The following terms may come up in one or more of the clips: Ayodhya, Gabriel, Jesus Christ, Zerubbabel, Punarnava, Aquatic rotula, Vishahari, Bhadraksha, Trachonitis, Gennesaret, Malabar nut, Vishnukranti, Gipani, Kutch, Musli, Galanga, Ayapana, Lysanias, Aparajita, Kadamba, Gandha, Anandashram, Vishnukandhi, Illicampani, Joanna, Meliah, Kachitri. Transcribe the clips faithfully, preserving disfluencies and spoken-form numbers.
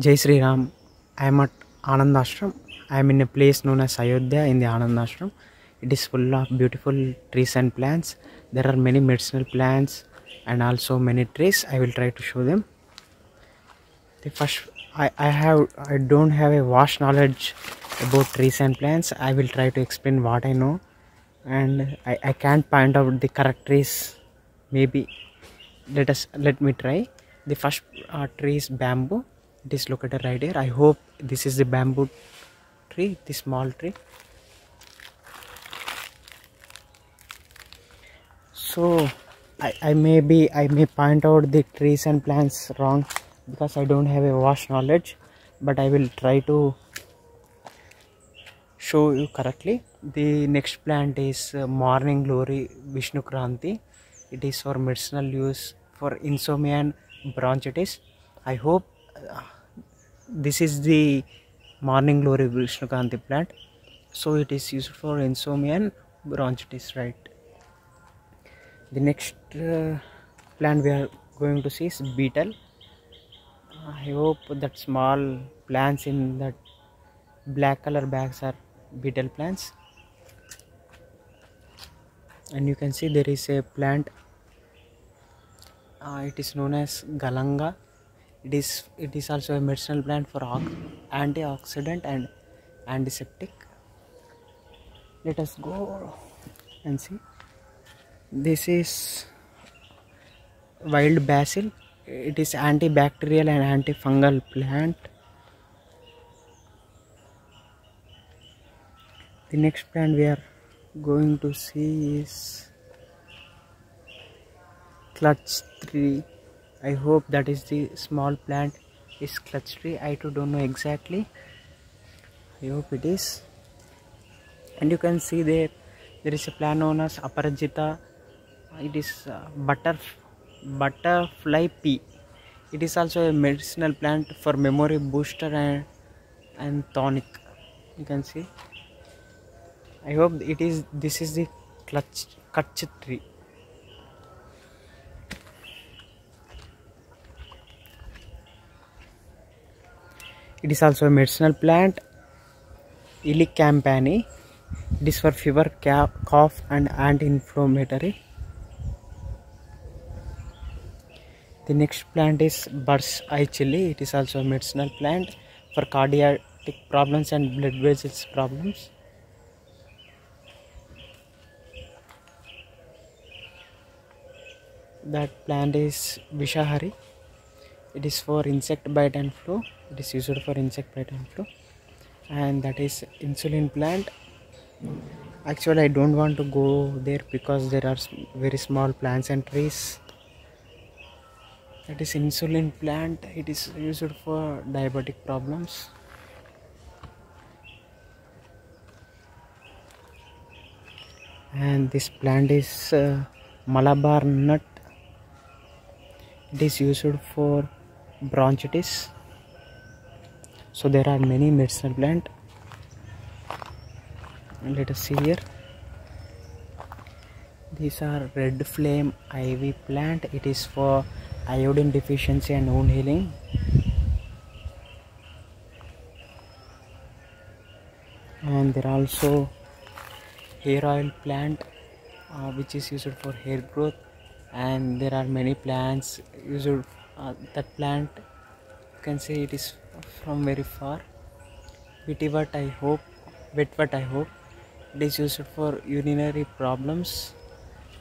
Jai Sri Ram, I am at Anandashram. I am in a place known as Ayodhya in the Anandashram. It is full of beautiful trees and plants. There are many medicinal plants and also many trees. I will try to show them. The first, I, I have, I don't have a vast knowledge about trees and plants. I will try to explain what I know, and I, I can't point out the correct trees. Maybe let us let me try. The first uh, tree is bamboo. It is located right here. I hope this is the bamboo tree, the small tree. So I, I may be I may point out the trees and plants wrong because I don't have a vast knowledge, but I will try to show you correctly. The next plant is uh, morning glory, Vishnukranti. It is for medicinal use for insomnia and bronchitis. I hope uh, this is the morning glory Vishnukandhi plant. So it is used for insomnia and bronchitis, right? The next uh, plant we are going to see is beetle. I hope that small plants in that black color bags are beetle plants. And you can see there is a plant. Uh, it is known as Galanga. It is it is also a medicinal plant for antioxidant and antiseptic. Let us go and see. This is wild basil. It is antibacterial and antifungal plant. The next plant we are going to see is Kutch tree. I hope that is the small plant is Kutch tree. I too don't know exactly. I hope it is. And you can see there there is a plant known as Aparajita. It is uh, butter butterfly pea. It is also a medicinal plant for memory booster and and tonic. You can see. I hope it is this is the Kachitri. It is also a medicinal plant, Illicampani. It is for fever, cough, and anti-inflammatory. The next plant is bird's eye chili. It is also a medicinal plant for cardiac problems and blood vessels problems. That plant is Vishahari. It is for insect bite and flu. It is used for insect bite and flu. And that is insulin plant. Actually, I don't want to go there because there are very small plants and trees. That is insulin plant. It is used for diabetic problems. And this plant is uh, Malabar nut. It is used for bronchitis. So there are many medicinal plants. Let us see here. These are red flame ivy plant. It is for iodine deficiency and wound healing. And there are also hair oil plant, uh, which is used for hair growth. And there are many plants used. Uh, that plant, you can see it is from very far. Witwort, I hope. Witwort, I hope. It is used for urinary problems.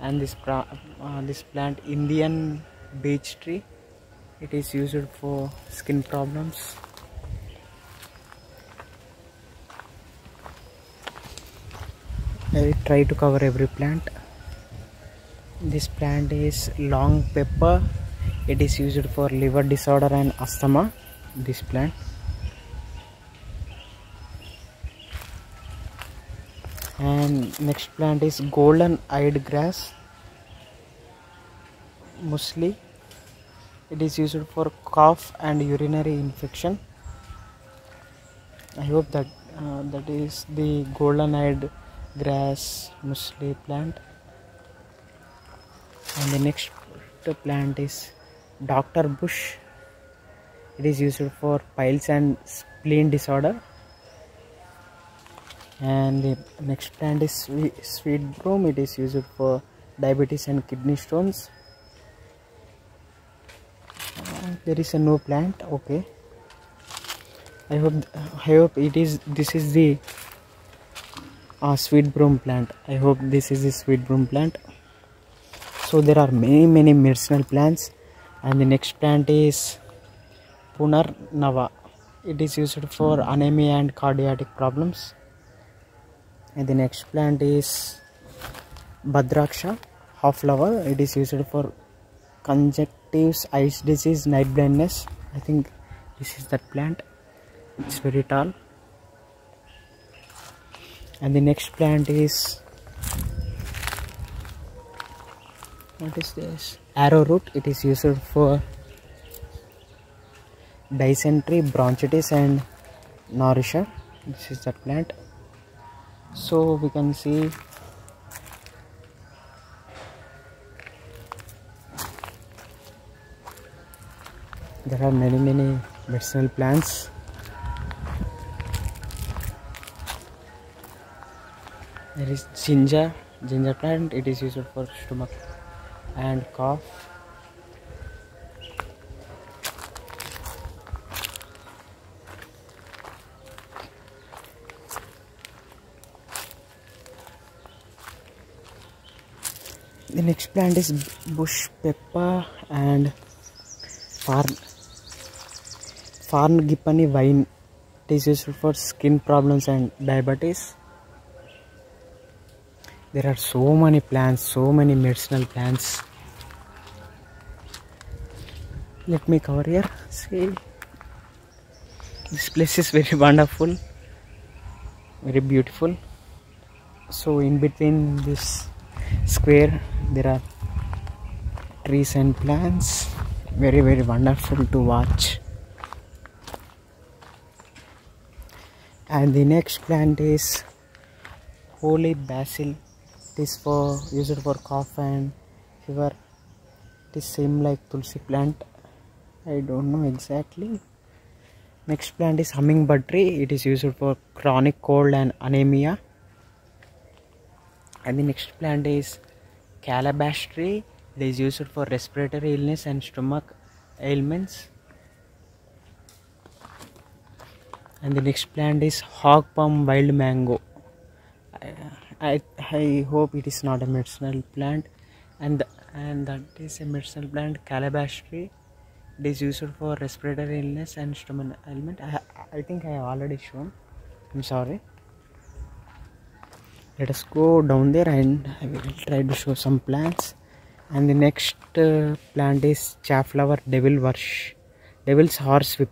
And this pro uh, this plant, Indian beech tree, it is used for skin problems. I will try to cover every plant. This plant is long pepper. It is used for liver disorder and asthma. This plant. And next plant is golden eyed grass, Musli. It is used for cough and urinary infection. I hope that uh, that is the golden eyed grass Musli plant. And the next plant is Doctor Bush. It is used for piles and spleen disorder. And the next plant is sweet broom. It is used for diabetes and kidney stones. Uh, there is a no plant. Okay. I hope I hope it is. This is the uh, sweet broom plant. I hope this is the sweet broom plant. So there are many many medicinal plants, and the next plant is Punarnava. It is used for anemia and cardiac problems. And the next plant is Bhadraksha, half flower. It is used for conjunctivitis, eye disease, night blindness. I think this is that plant. It's very tall. And the next plant is, what is this? Arrowroot. It is used for dysentery, bronchitis, and nausea. This is that plant. So we can see there are many many medicinal plants. There is ginger, ginger plant. It is used for stomach and cough. The next plant is bush pepper and farn farn Gipani vine. It is used for skin problems and diabetes. There are so many plants, so many medicinal plants. Let me cover here. See, this place is very wonderful, very beautiful. So in between this square there are trees and plants. Very very wonderful to watch. And the next plant is holy basil. It is for used for cough and fever. It is same like tulsi plant. I don't know exactly. Next plant is hummingbird tree. It is used for chronic cold and anemia. And the next plant is calabash tree. It is used for respiratory illness and stomach ailments. And the next plant is hog palm wild mango. I, I I hope it is not a medicinal plant. And and that is a medicinal plant, calabash tree. It is used for respiratory illness and stomach ailment. I I think I have already shown. I'm sorry. Let us go down there and I will try to show some plants. And the next uh, plant is chafflower devil worsh, devil's horsewhip.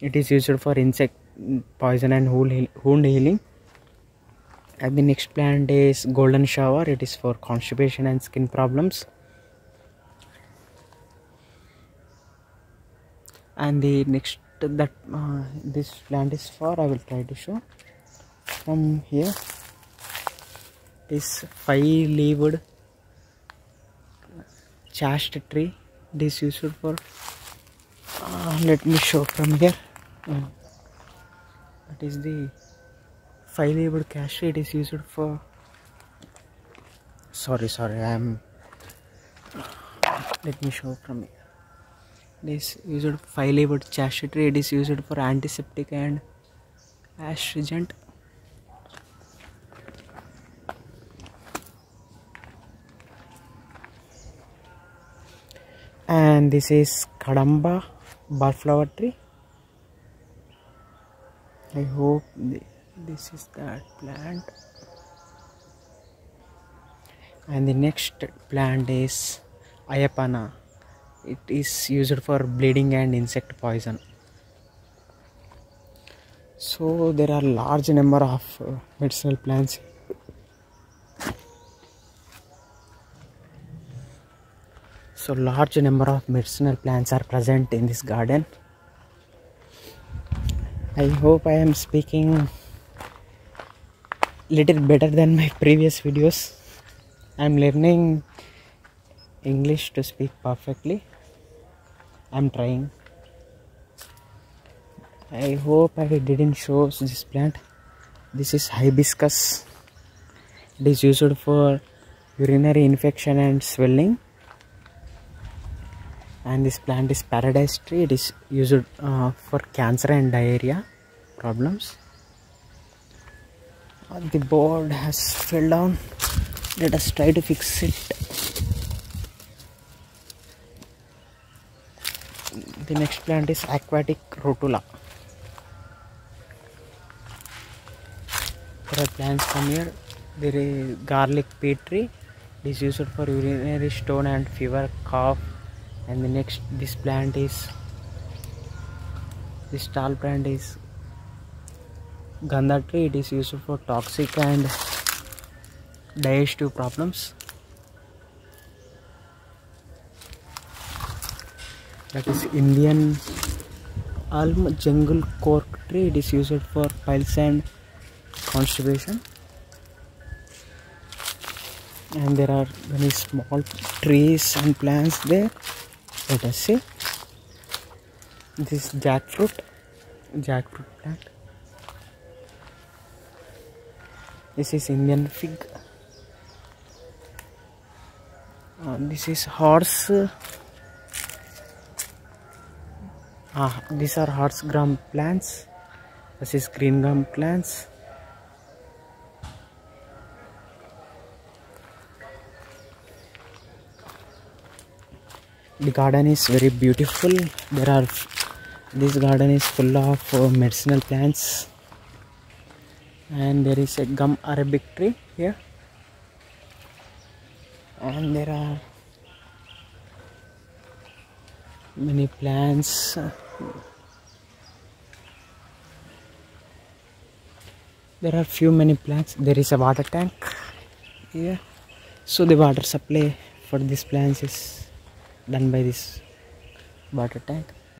It is used for insect poison and wound healing. And the next plant is golden shower. It is for constipation and skin problems. And the next that uh, this plant is for, I will try to show from here. Is five-leaved chast tree. It is used for uh, let me show from here. Mm. That is the five-leaved chast tree. It is used for. Sorry, sorry. I am. Let me show from here. It is used five-leaved chast tree. It is used for antiseptic and astringent. And this is Kadamba barflower tree. I hope th this is that plant. And the next plant is Ayapana. It is used for bleeding and insect poison. So there are large number of uh, medicinal plants. So large number of medicinal plants are present in this garden. I hope I am speaking little better than my previous videos. I am learning English to speak perfectly. I am trying. I hope I didn't show this plant. This is hibiscus. It is used for urinary infection and swelling. And this plant is paradise tree. It is used uh, for cancer and diarrhea problems. Uh, the board has fell down. Let us try to fix it. The next plant is aquatic rotula. There are plants from here. There is garlic peat tree. It is used for urinary stone and fever, cough. And the next, this plant is, this tall plant is Gandha tree. It is used for toxic and digestive problems. That is Indian alm jungle cork tree. It is used for piles and constipation. And there are many small trees and plants there. Let us see. This jackfruit, jackfruit plant. This is Indian fig. Uh, this is horse. Ah, these are horse gram plants. This is green gum plants. The garden is very beautiful. There are, this garden is full of uh, medicinal plants. And there is a gum arabic tree here. And there are many plants. There are few many plants. There is a water tank here. So the water supply for these plants is done by this water tank.